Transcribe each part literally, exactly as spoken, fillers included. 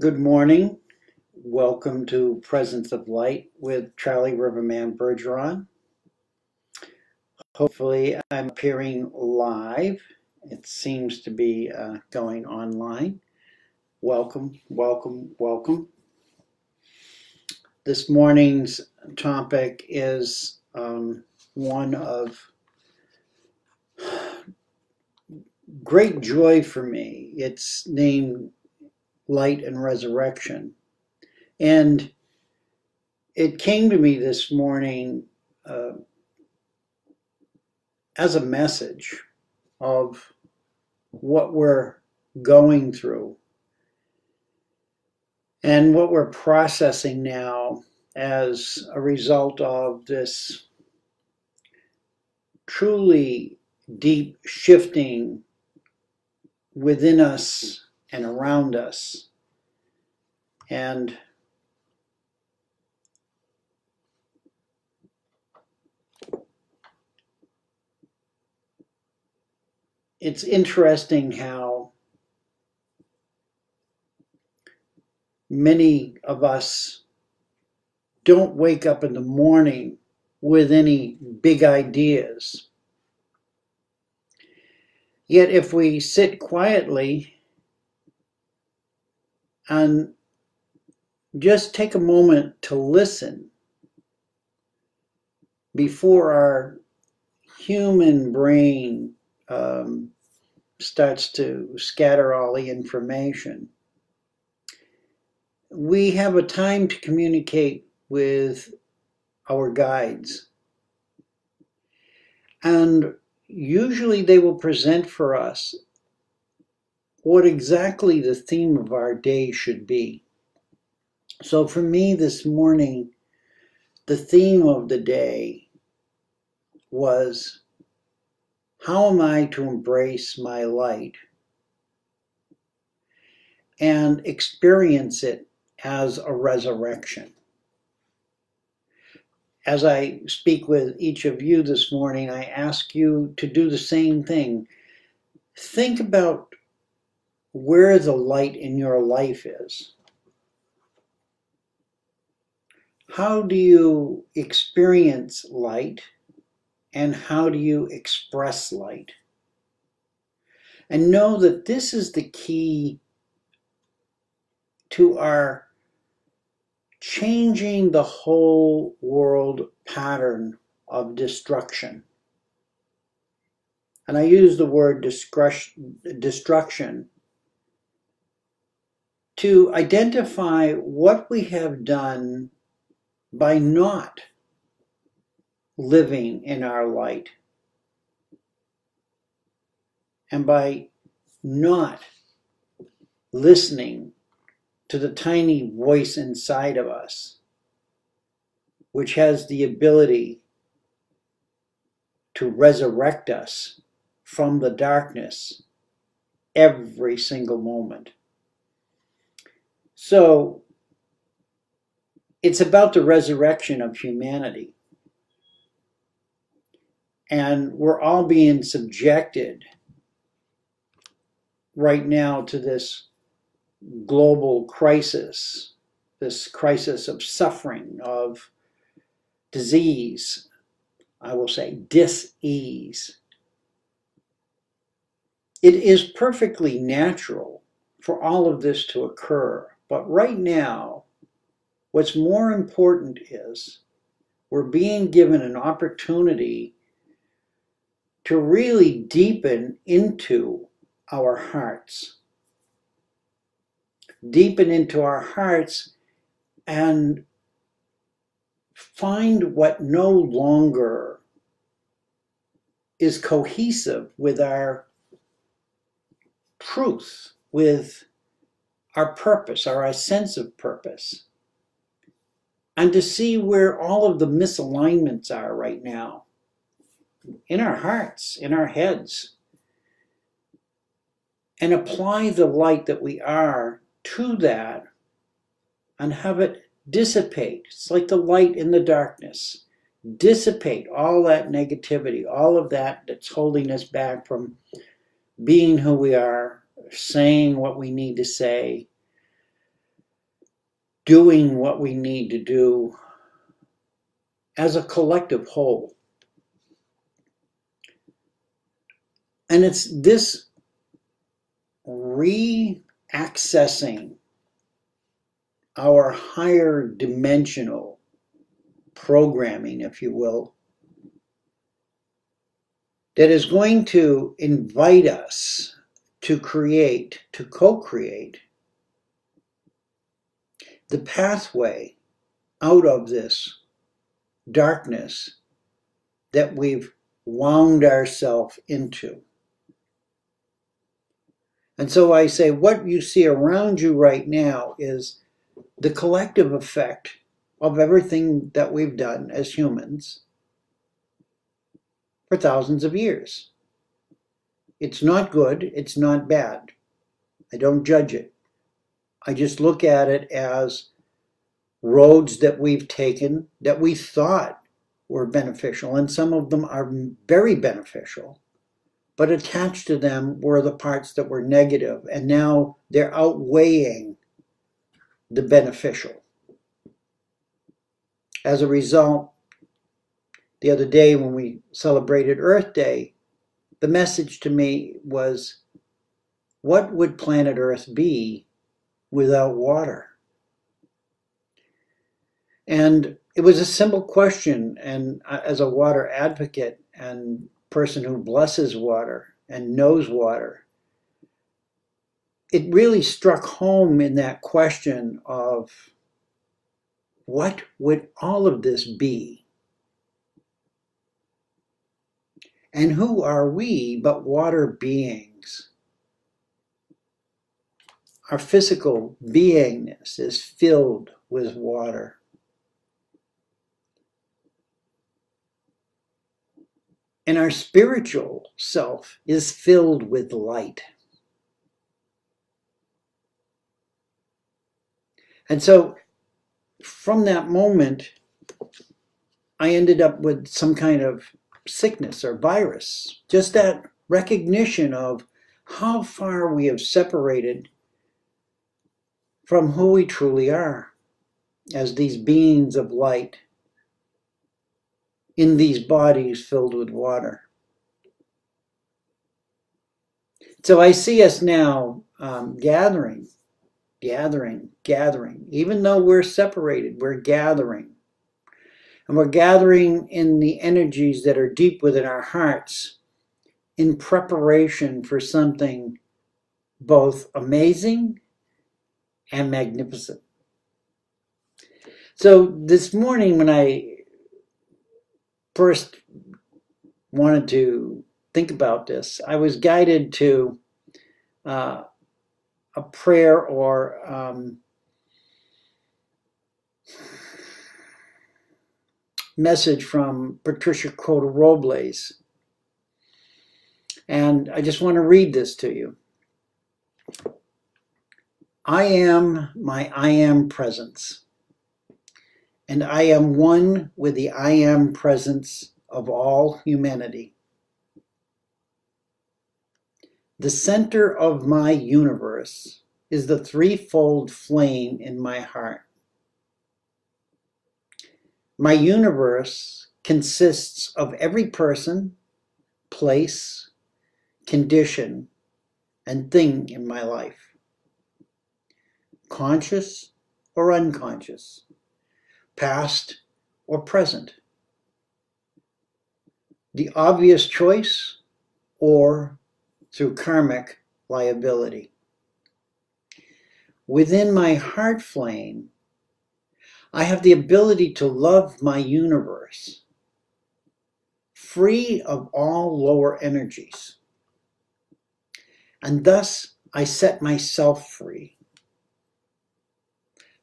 Good morning. Welcome to Presence of Light with Charlie Riverman Bergeron. Hopefully I'm appearing live. It seems to be uh, going online. Welcome, welcome, welcome. This morning's topic is um, one of great joy for me. It's named Light and Resurrection. And it came to me this morning uh, as a message of what we're going through and what we're processing now as a result of this truly deep shifting within us and around us. And it's interesting how many of us don't wake up in the morning with any big ideas. Yet if we sit quietly and just take a moment to listen before our human brain um, starts to scatter all the information, we have a time to communicate with our guides. And usually they will present for us what exactly the theme of our day should be. So for me this morning, the theme of the day was, how am I to embrace my light and experience it as a resurrection? As I speak with each of you this morning, I ask you to do the same thing. Think about where the light in your life is. How do you experience light? And how do you express light? And know that this is the key to our changing the whole world pattern of destruction. And I use the word destruction to identify what we have done by not living in our light and by not listening to the tiny voice inside of us, which has the ability to resurrect us from the darkness every single moment. So it's about the resurrection of humanity. And we're all being subjected right now to this global crisis, this crisis of suffering, of disease, I will say dis-ease. It is perfectly natural for all of this to occur. But right now, what's more important is we're being given an opportunity to really deepen into our hearts. Deepen into our hearts and find what no longer is cohesive with our truth, with our purpose, our sense of purpose. And to see where all of the misalignments are right now, in our hearts, in our heads, and apply the light that we are to that and have it dissipate. It's like the light in the darkness. Dissipate all that negativity, all of that that's holding us back from being who we are, saying what we need to say, doing what we need to do as a collective whole. And it's this re-accessing our higher dimensional programming, if you will, that is going to invite us to create, to co-create the pathway out of this darkness that we've wound ourselves into. And so I say, what you see around you right now is the collective effect of everything that we've done as humans for thousands of years. It's not good, it's not bad. I don't judge it. I just look at it as roads that we've taken that we thought were beneficial, and some of them are very beneficial, but attached to them were the parts that were negative, and now they're outweighing the beneficial. As a result, the other day when we celebrated Earth Day, the message to me was, what would planet Earth be without water? And it was a simple question, and as a water advocate and person who blesses water and knows water, it really struck home in that question of, what would all of this be? And who are we but water beings? Our physical beingness is filled with water. And our spiritual self is filled with light. And so from that moment, I ended up with some kind of sickness or virus. Just that recognition of how far we have separated from who we truly are as these beings of light in these bodies filled with water. So I see us now um, gathering, gathering, gathering. Even though we're separated, we're gathering. And we're gathering in the energies that are deep within our hearts in preparation for something both amazing and magnificent. So this morning when I first wanted to think about this, I was guided to uh, a prayer or um, message from Patricia Cota-Robles. And I just want to read this to you. I am my I am presence. And I am one with the I am presence of all humanity. The center of my universe is the threefold flame in my heart. My universe consists of every person, place, condition, and thing in my life, conscious or unconscious, past or present, the obvious choice or through karmic liability. Within my heart flame, I have the ability to love my universe, free of all lower energies, and thus I set myself free.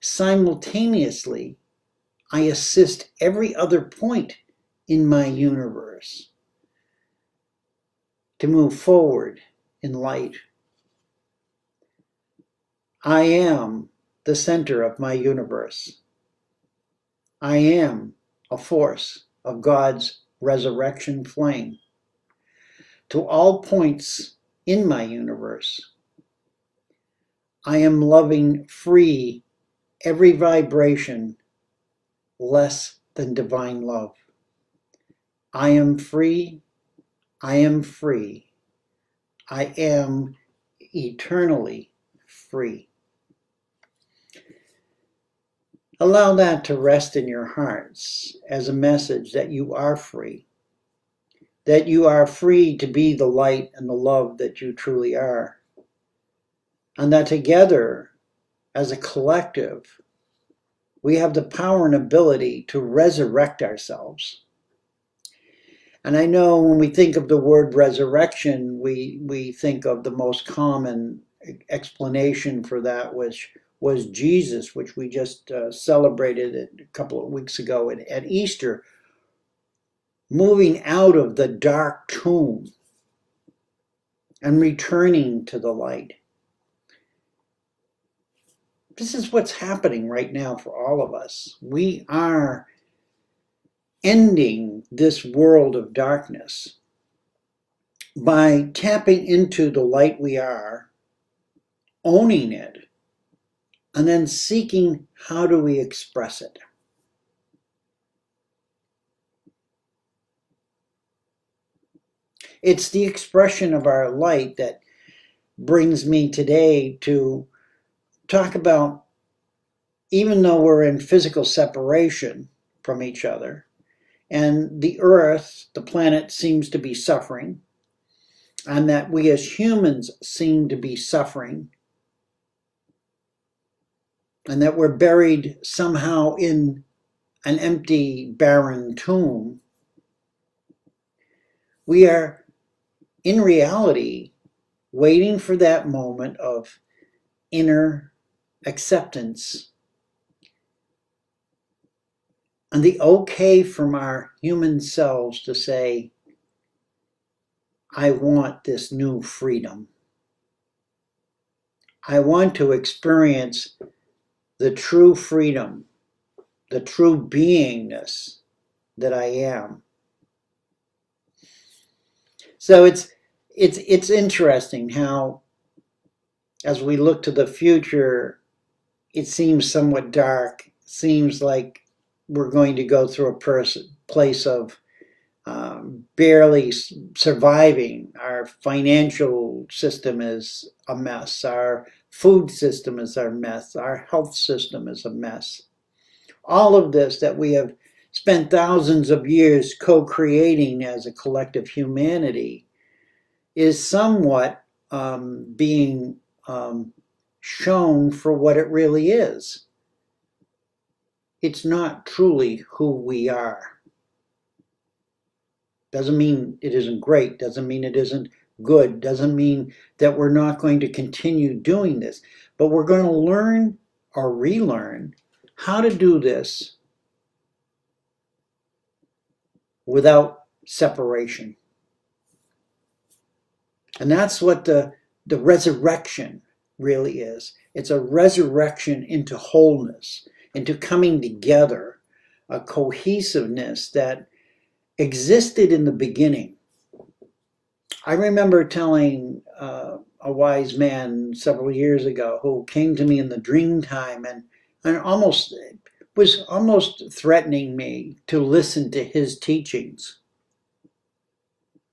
Simultaneously, I assist every other point in my universe to move forward in light. I am the center of my universe. I am a force of God's resurrection flame to all points in my universe. I am loving, free, every vibration less than divine love. I am free. I am free. I am eternally free. Allow that to rest in your hearts as a message that you are free, that you are free to be the light and the love that you truly are, and that together, as a collective, we have the power and ability to resurrect ourselves. And I know when we think of the word resurrection, we, we think of the most common explanation for that, which was Jesus, which we just uh, celebrated a couple of weeks ago at, at Easter, moving out of the dark tomb and returning to the light. This is what's happening right now for all of us. We are ending this world of darkness by tapping into the light we are, owning it, and then seeking how do we express it. It's the expression of our light that brings me today to talk about, even though we're in physical separation from each other, and the earth, the planet, seems to be suffering, and that we as humans seem to be suffering, and that we're buried somehow in an empty, barren tomb, we are in reality waiting for that moment of inner acceptance and the okay from our human selves to say, I want this new freedom. I want to experience the true freedom, the true beingness that I am. So it's it's it's interesting how, as we look to the future, it seems somewhat dark. It seems like we're going to go through a person, place of um, barely surviving. Our financial system is a mess. Our food system is a mess. Our health system is a mess. All of this that we have spent thousands of years co-creating as a collective humanity is somewhat um, being um, shown for what it really is. It's not truly who we are. Doesn't mean it isn't great, doesn't mean it isn't good, doesn't mean that we're not going to continue doing this, but we're going to learn or relearn how to do this without separation. And that's what the, the resurrection really is. It's a resurrection into wholeness, into coming together, a cohesiveness that existed in the beginning. I remember telling uh, a wise man several years ago who came to me in the dream time and, and almost was almost threatening me to listen to his teachings.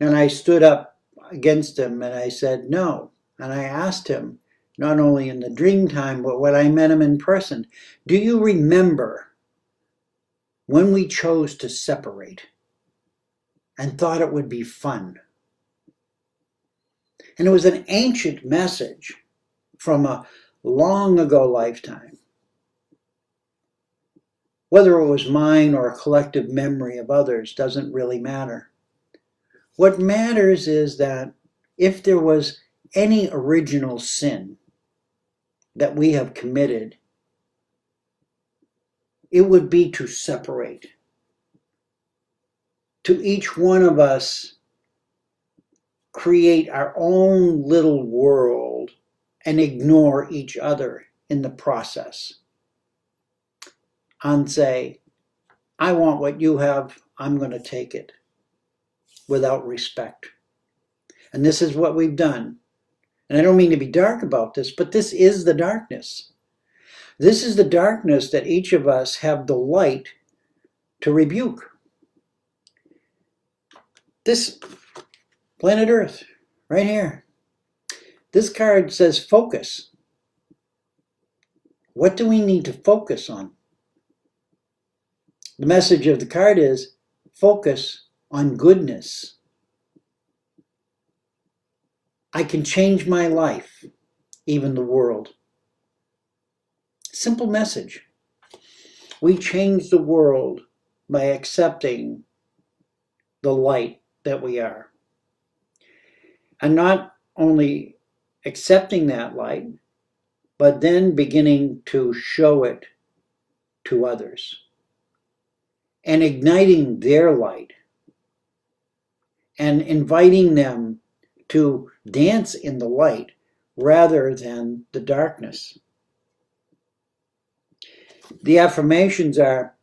And I stood up against him and I said no. And I asked him, not only in the dream time, but when I met him in person, do you remember when we chose to separate and thought it would be fun? And it was an ancient message from a long ago lifetime. Whether it was mine or a collective memory of others doesn't really matter. What matters is that if there was any original sin that we have committed, it would be to separate. To each one of us create our own little world and ignore each other in the process. And say, I want what you have, I'm going to take it, without respect. And this is what we've done. And I don't mean to be dark about this, but this is the darkness. This is the darkness that each of us have the light to rebuke. This planet Earth, right here. This card says focus. What do we need to focus on? The message of the card is focus on goodness. I can change my life, even the world. Simple message. We change the world by accepting the light that we are. And not only accepting that light, but then beginning to show it to others and igniting their light and inviting them to dance in the light rather than the darkness. The affirmations are,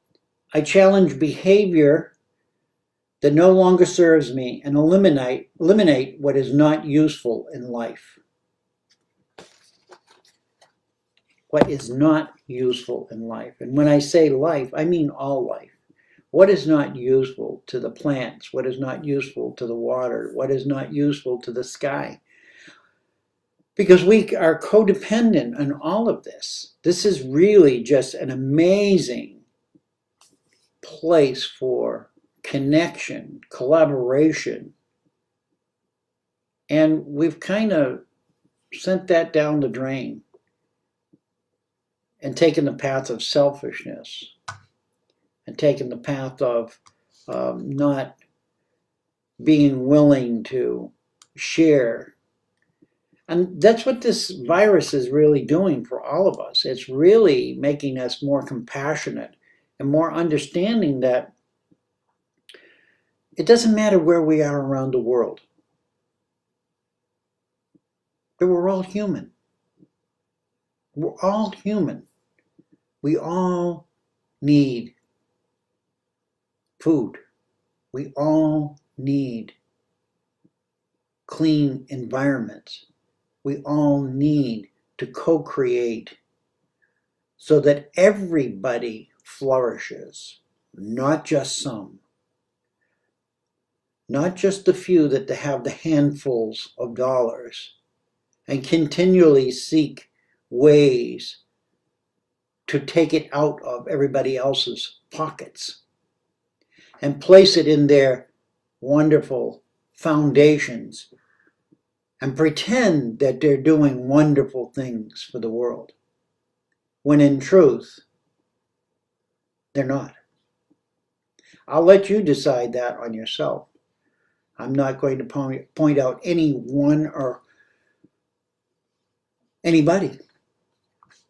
I challenge behavior that no longer serves me and eliminate, eliminate what is not useful in life. What is not useful in life. And when I say life, I mean all life. What is not useful to the plants? What is not useful to the water? What is not useful to the sky? Because we are codependent on all of this. This is really just an amazing place for connection, collaboration. And we've kind of sent that down the drain and taken the path of selfishness. And taking the path of um, not being willing to share. And that's what this virus is really doing for all of us. It's really making us more compassionate and more understanding that it doesn't matter where we are around the world. That we're all human. We're all human. We all need food. We all need clean environments. We all need to co-create so that everybody flourishes, not just some. Not just the few that have the handfuls of dollars and continually seek ways to take it out of everybody else's pockets. And place it in their wonderful foundations and pretend that they're doing wonderful things for the world, when in truth, they're not. I'll let you decide that on yourself. I'm not going to point out anyone or anybody.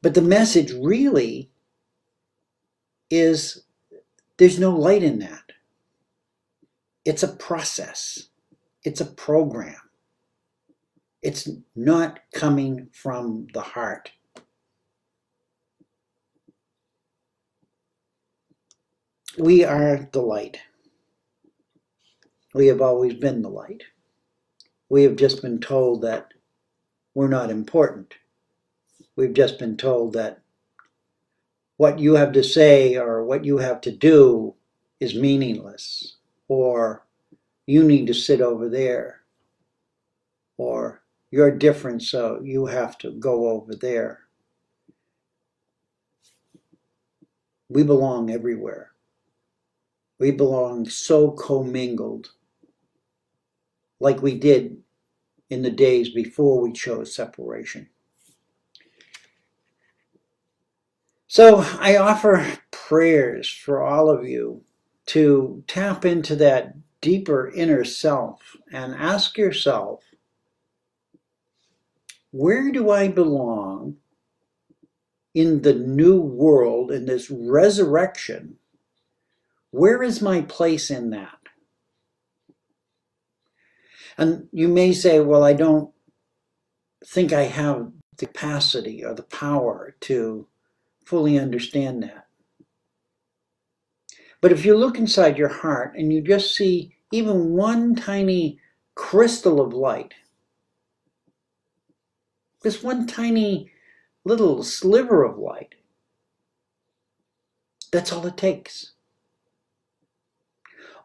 But the message really is there's no light in that. It's a process. It's a program. It's not coming from the heart. We are the light. We have always been the light. We have just been told that we're not important. We've just been told that what you have to say or what you have to do is meaningless. Or you need to sit over there, or you're different, so you have to go over there. We belong everywhere. We belong so commingled, like we did in the days before we chose separation. So I offer prayers for all of you, to tap into that deeper inner self and ask yourself, where do I belong in the new world, in this resurrection? Where is my place in that? And you may say, well, I don't think I have the capacity or the power to fully understand that. But if you look inside your heart and you just see even one tiny crystal of light, this one tiny little sliver of light, That's all it takes.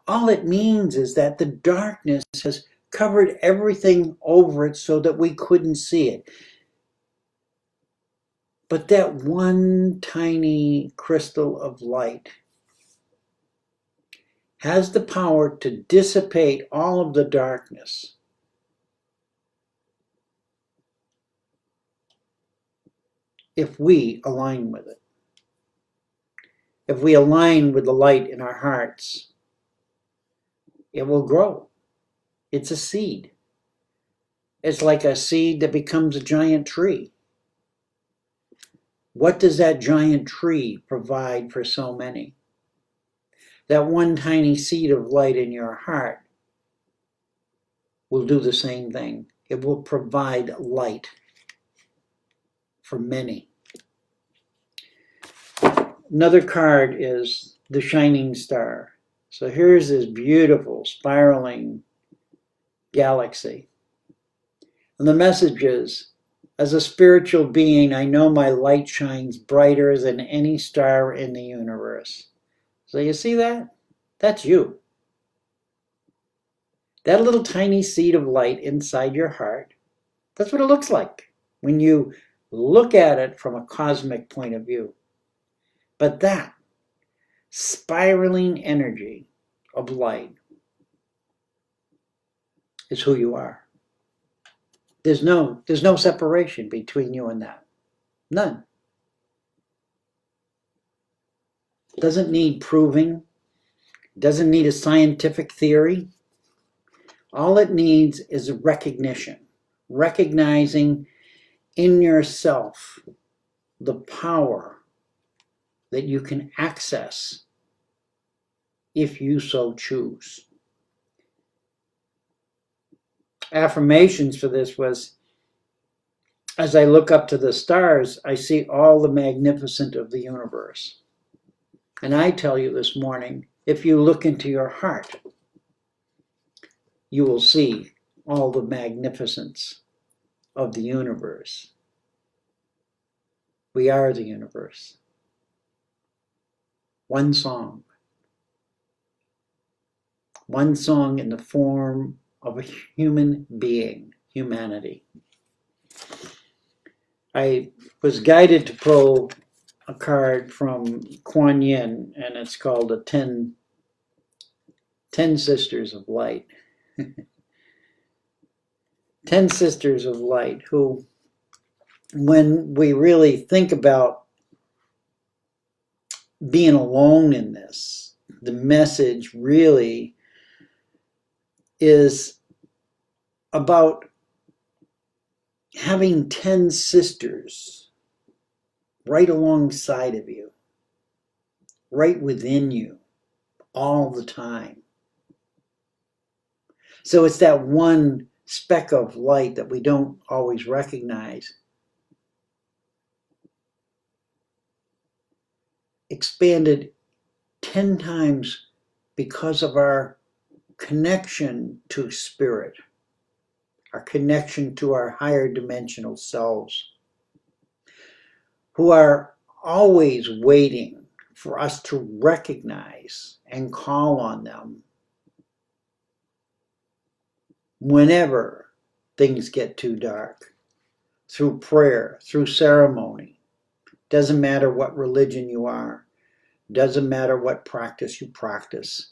All it means is that the darkness has covered everything over it so that we couldn't see it. But that one tiny crystal of light has the power to dissipate all of the darkness. If we align with it. If we align with the light in our hearts, it will grow. It's a seed. It's like a seed that becomes a giant tree. What does that giant tree provide for so many? That one tiny seed of light in your heart will do the same thing. It will provide light for many. Another card is the Shining Star. So here's this beautiful spiraling galaxy. And the message is, as a spiritual being, I know my light shines brighter than any star in the universe. So you see that? That's you. That little tiny seed of light inside your heart, that's what it looks like when you look at it from a cosmic point of view. But that spiraling energy of light is who you are. There's no, there's no separation between you and that. None. Doesn't need proving. Doesn't need a scientific theory. All it needs is recognition. Recognizing in yourself the power that you can access if you so choose. Affirmations for this was, as I look up to the stars, I see all the magnificent of the universe. And I tell you this morning, if you look into your heart, you will see all the magnificence of the universe. We are the universe. One song. One song in the form of a human being, humanity. I was guided to pull a card from Kuan Yin, and it's called the Ten, Ten Sisters of Light. Ten Sisters of Light, who, when we really think about being alone in this, the message really is about having ten sisters right alongside of you, right within you, all the time. So it's that one speck of light that we don't always recognize, expanded ten times because of our connection to spirit, our connection to our higher dimensional selves, who are always waiting for us to recognize and call on them whenever things get too dark, through prayer, through ceremony. Doesn't matter what religion you are, doesn't matter what practice you practice.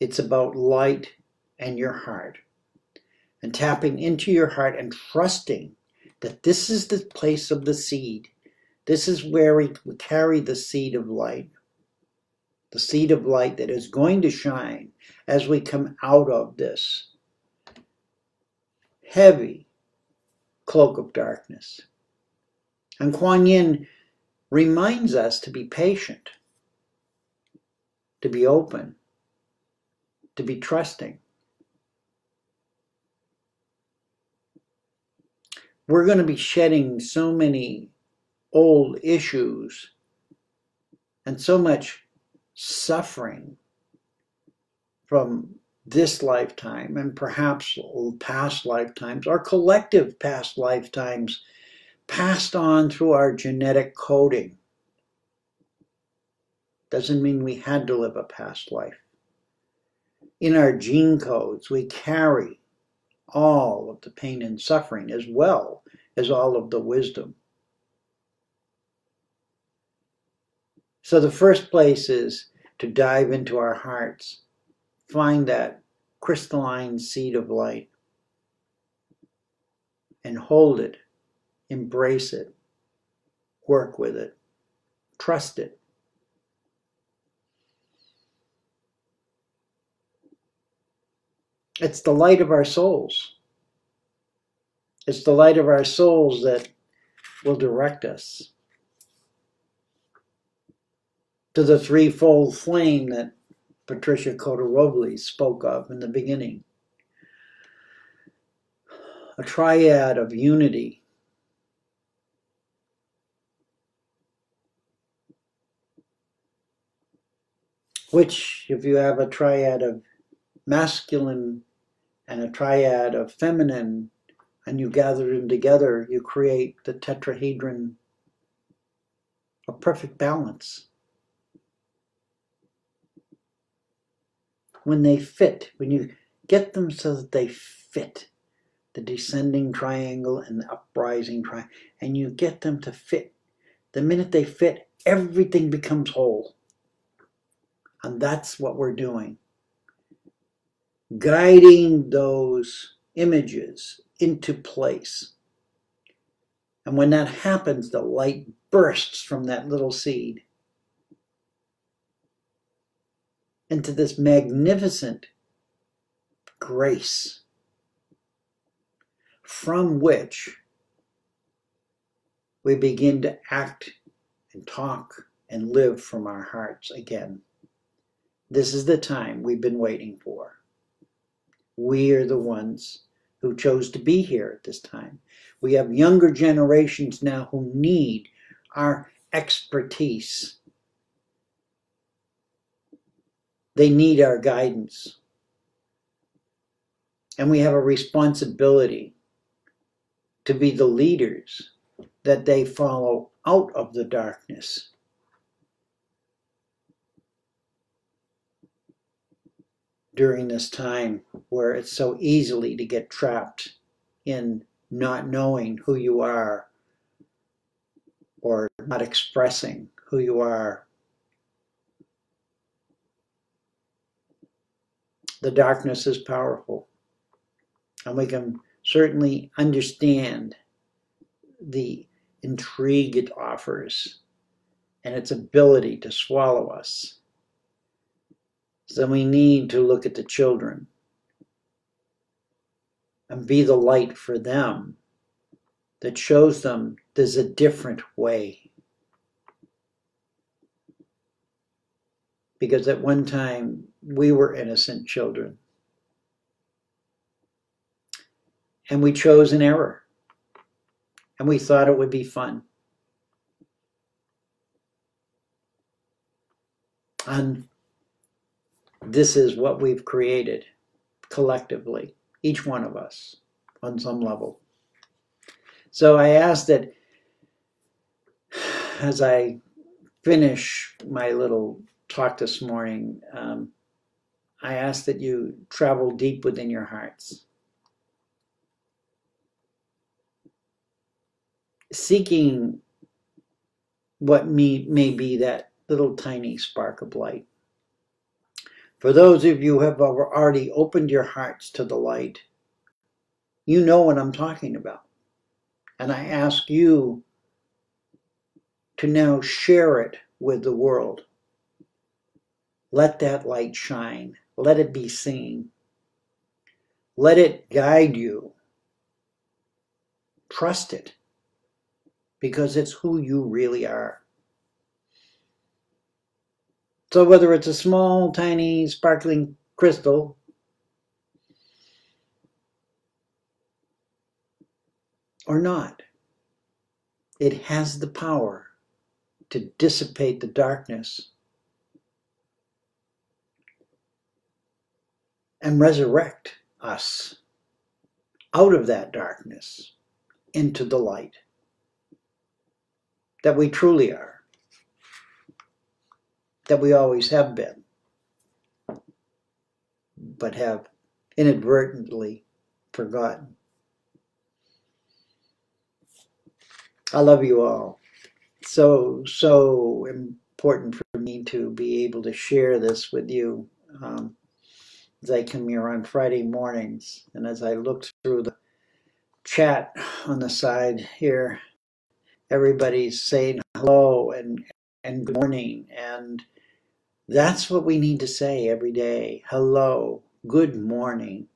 It's about light and your heart, and tapping into your heart and trusting that this is the place of the seed. This is where we carry the seed of light, the seed of light that is going to shine as we come out of this heavy cloak of darkness. And Kuan Yin reminds us to be patient, to be open, to be trusting. We're going to be shedding so many old issues and so much suffering from this lifetime and perhaps past lifetimes, or collective past lifetimes, passed on through our genetic coding. doesn't mean we had to live a past life. In our gene codes, we carry all of the pain and suffering as well as all of the wisdom. So the first place is to dive into our hearts, find that crystalline seed of light, and hold it, embrace it, work with it, trust it. It's the light of our souls. It's the light of our souls that will direct us to the threefold flame that Patricia Cota-Robles spoke of in the beginning. A triad of unity, which, if you have a triad of masculine and a triad of feminine, and you gather them together, you create the tetrahedron, a perfect balance. When they fit, when you get them so that they fit, the descending triangle and the uprising triangle, and you get them to fit. The minute they fit, everything becomes whole. And that's what we're doing. Guiding those images into place. And when that happens, the light bursts from that little seed into this magnificent grace, from which we begin to act and talk and live from our hearts again. This is the time we've been waiting for. We are the ones who chose to be here at this time. We have younger generations now who need our expertise. They need our guidance. And we have a responsibility to be the leaders that they follow out of the darkness. During this time where it's so easily to get trapped in not knowing who you are or not expressing who you are. The darkness is powerful, and we can certainly understand the intrigue it offers and its ability to swallow us. So we need to look at the children and be the light for them that shows them there's a different way. Because at one time, we were innocent children. And we chose an error. And we thought it would be fun. And this is what we've created collectively, each one of us, on some level. So I ask that as I finish my little talk this morning, um, I ask that you travel deep within your hearts, seeking what may, may be that little tiny spark of light. For those of you who have already opened your hearts to the light, you know what I'm talking about. And I ask you to now share it with the world. Let that light shine. Let it be seen. Let it guide you. Trust it, because it's who you really are. So whether it's a small, tiny, sparkling crystal, or not, it has the power to dissipate the darkness and resurrect us out of that darkness into the light that we truly are. that we always have been, but have inadvertently forgotten. I love you all. So, so important for me to be able to share this with you um, as I come here on Friday mornings. And as I looked through the chat on the side here, everybody's saying hello and, and good morning. And that's what we need to say every day. Hello, good morning.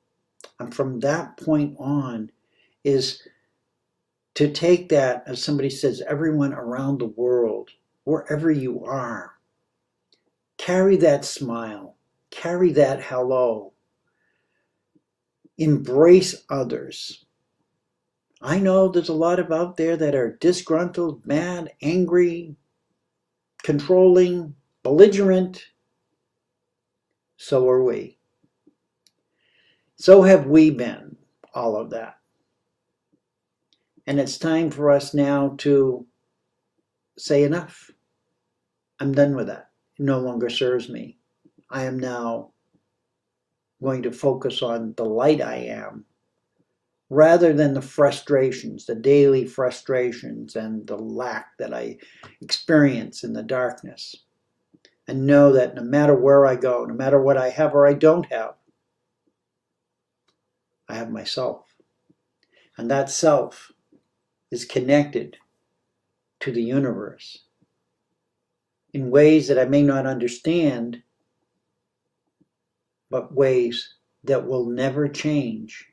And from that point on is to take that, as somebody says, everyone around the world, wherever you are, carry that smile, carry that hello, embrace others. I know there's a lot of out there that are disgruntled, mad, angry, controlling, belligerent. So are we. So have we been, all of that. And it's time for us now to say enough. I'm done with that. It no longer serves me. I am now going to focus on the light I am rather than the frustrations, the daily frustrations and the lack that I experience in the darkness. And know that no matter where I go, no matter what I have or I don't have, I have myself. And that self is connected to the universe in ways that I may not understand, but ways that will never change,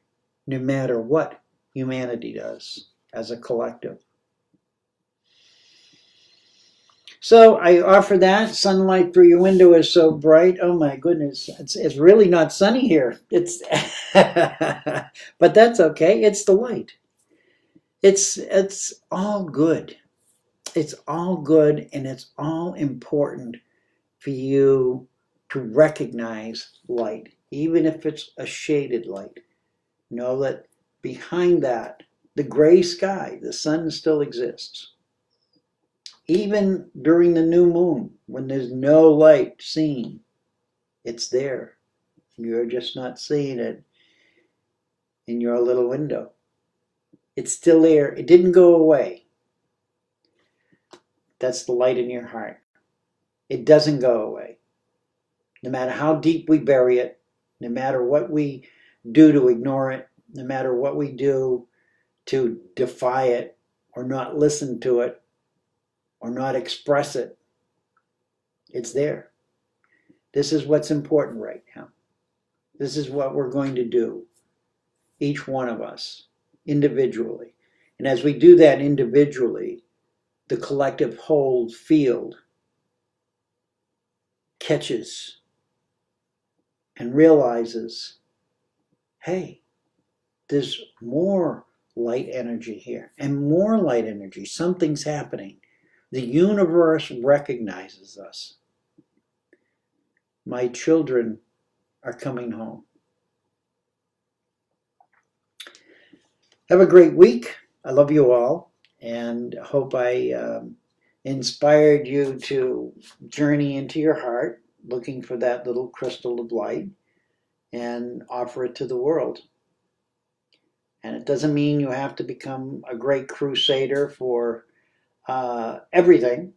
no matter what humanity does as a collective. So I offer that. Sunlight through your window is so bright. Oh my goodness, it's, it's really not sunny here. It's but that's okay. It's the light. It's, it's all good. It's all good, and it's all important for you to recognize light, even if it's a shaded light. Know that behind that, the gray sky, the sun still exists. Even during the new moon, when there's no light seen, it's there. You're just not seeing it in your little window. It's still there. It didn't go away. That's the light in your heart. It doesn't go away. No matter how deep we bury it, no matter what we do to ignore it, no matter what we do to defy it or not listen to it or not express it, it's there. This is what's important right now. This is what we're going to do, each one of us, individually. And as we do that individually, the collective whole field catches and realizes, hey, there's more light energy here and more light energy. Something's happening. The universe recognizes us. My children are coming home. Have a great week. I love you all, and hope I um, inspired you to journey into your heart, looking for that little crystal of light, and offer it to the world. And it doesn't mean you have to become a great crusader for uh, everything,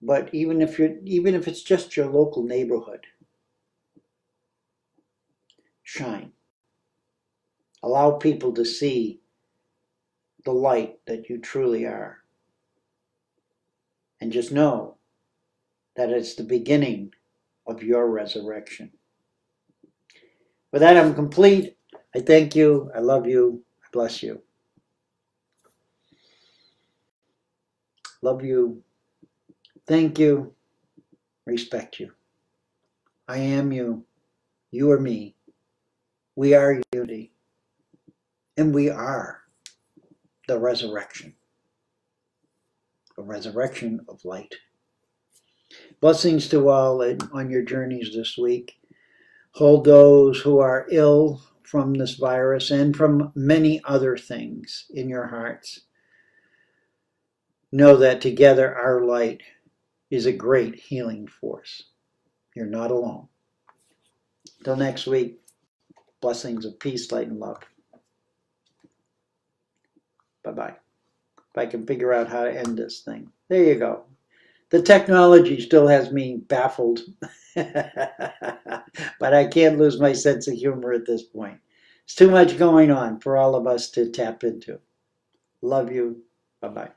but even if you're, even if it's just your local neighborhood, shine. Allow people to see the light that you truly are. And just know that it's the beginning of your resurrection. With that, I'm complete. I thank you. I love you. I bless you. Love you. Thank you. Respect you. I am you. You are me. We are unity. And we are the resurrection, the resurrection of light. Blessings to all on your journeys this week. Hold those who are ill from this virus and from many other things in your hearts. Know that together our light is a great healing force. You're not alone. Till next week, blessings of peace, light, and love. Bye-bye. If I can figure out how to end this thing. There you go. The technology still has me baffled, but I can't lose my sense of humor at this point. It's too much going on for all of us to tap into. Love you. Bye-bye.